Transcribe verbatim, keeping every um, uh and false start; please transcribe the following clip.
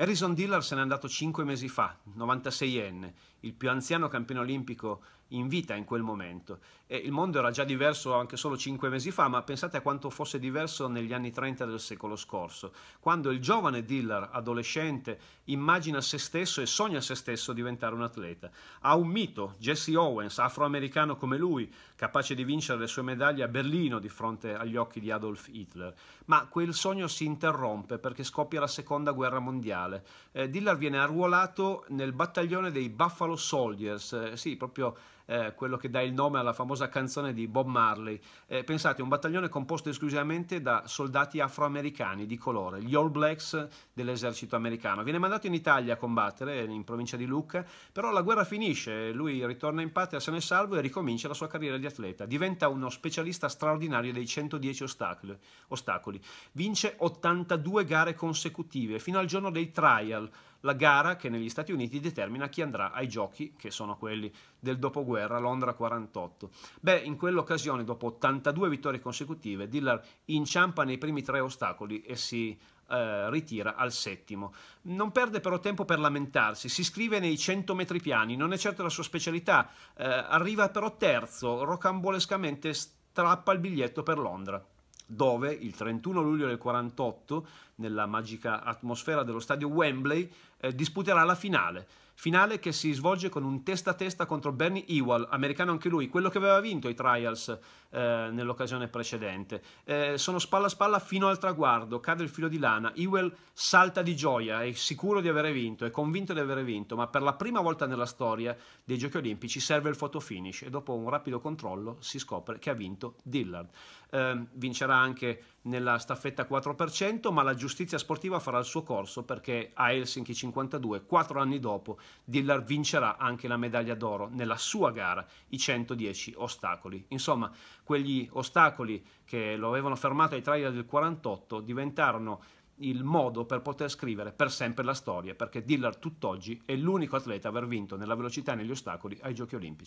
Harrison Dillard se n'è andato cinque mesi fa, novantaseienne, il più anziano campione olimpico in vita in quel momento. E il mondo era già diverso anche solo cinque mesi fa, ma pensate a quanto fosse diverso negli anni trenta del secolo scorso, quando il giovane Dillard, adolescente, immagina se stesso e sogna se stesso diventare un atleta. Ha un mito, Jesse Owens, afroamericano come lui, capace di vincere le sue medaglie a Berlino di fronte agli occhi di Adolf Hitler. Ma quel sogno si interrompe perché scoppia la seconda guerra mondiale. Eh, Dillard viene arruolato nel battaglione dei Buffalo Soldiers, eh, sì, proprio eh, quello che dà il nome alla famosa canzone di Bob Marley. Eh, pensate, un battaglione composto esclusivamente da soldati afroamericani di colore, gli All Blacks dell'esercito americano. Viene mandato in Italia a combattere, in provincia di Lucca, però la guerra finisce, lui ritorna in patria, se ne è salvo e ricomincia la sua carriera di atleta. Diventa uno specialista straordinario dei centodieci ostacoli. ostacoli. Vince ottantadue gare consecutive, fino al giorno dei trial, la gara che negli Stati Uniti determina chi andrà ai giochi, che sono quelli del dopoguerra, Londra quarantotto. Beh, in quell'occasione, dopo ottantadue vittorie consecutive, Dillard inciampa nei primi tre ostacoli e si eh, ritira al settimo. Non perde però tempo per lamentarsi, si iscrive nei cento metri piani, non è certo la sua specialità, eh, arriva però terzo, rocambolescamente strappa il biglietto per Londra, dove il trentuno luglio del quarantotto, nella magica atmosfera dello stadio Wembley, eh, disputerà la finale. Finale che si svolge con un testa a testa contro Bernie Ewell, americano anche lui, quello che aveva vinto i trials eh, nell'occasione precedente. Eh, sono spalla a spalla fino al traguardo, cade il filo di lana, Ewell salta di gioia, è sicuro di avere vinto, è convinto di avere vinto, ma per la prima volta nella storia dei Giochi Olimpici serve il photo finish e dopo un rapido controllo si scopre che ha vinto Dillard. Eh, vincerà anche nella staffetta quattro per cento, ma la giustizia sportiva farà il suo corso perché a Helsinki cinquantadue, quattro anni dopo, Dillard vincerà anche la medaglia d'oro nella sua gara, i centodieci ostacoli. Insomma, quegli ostacoli che lo avevano fermato ai trial del quarantotto diventarono il modo per poter scrivere per sempre la storia, perché Dillard tutt'oggi è l'unico atleta a aver vinto nella velocità e negli ostacoli ai Giochi Olimpici.